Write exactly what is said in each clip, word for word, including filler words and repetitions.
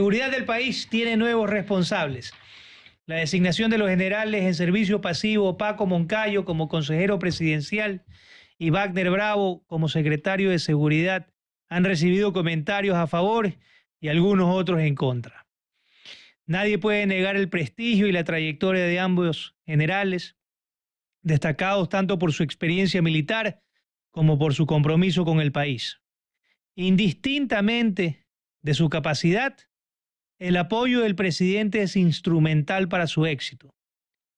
La seguridad del país tiene nuevos responsables. La designación de los generales en servicio pasivo Paco Moncayo como consejero presidencial y Wagner Bravo como secretario de Seguridad han recibido comentarios a favor y algunos otros en contra. Nadie puede negar el prestigio y la trayectoria de ambos generales, destacados tanto por su experiencia militar como por su compromiso con el país. Indistintamente de su capacidad, el apoyo del presidente es instrumental para su éxito.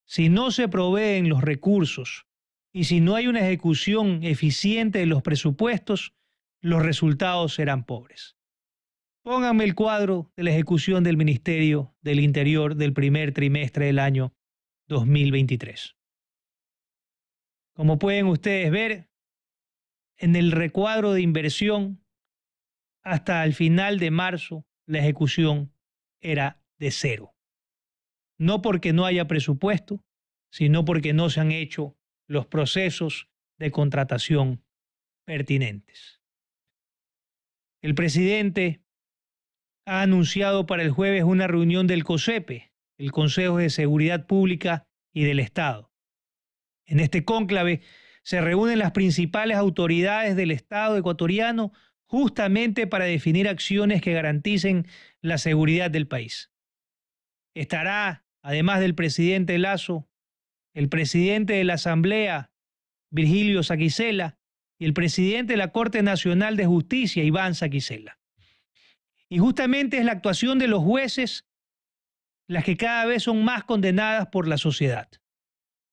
Si no se proveen los recursos y si no hay una ejecución eficiente de los presupuestos, los resultados serán pobres. Pónganme el cuadro de la ejecución del Ministerio del Interior del primer trimestre del año dos mil veintitrés. Como pueden ustedes ver, en el recuadro de inversión, hasta el final de marzo, la ejecución era de cero. No porque no haya presupuesto, sino porque no se han hecho los procesos de contratación pertinentes. El presidente ha anunciado para el jueves una reunión del COSEPE, el Consejo de Seguridad Pública y del Estado. En este cónclave se reúnen las principales autoridades del Estado ecuatoriano justamente para definir acciones que garanticen la seguridad del país. Estará, además del presidente Lazo, el presidente de la Asamblea, Virgilio Saquicela, y el presidente de la Corte Nacional de Justicia, Iván Saquicela. Y justamente es la actuación de los jueces las que cada vez son más condenadas por la sociedad.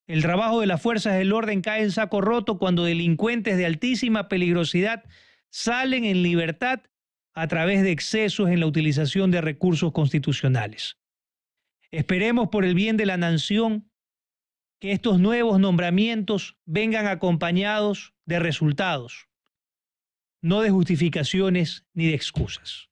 El trabajo de las fuerzas del orden cae en saco roto cuando delincuentes de altísima peligrosidad salen en libertad a través de excesos en la utilización de recursos constitucionales. Esperemos por el bien de la nación que estos nuevos nombramientos vengan acompañados de resultados, no de justificaciones ni de excusas.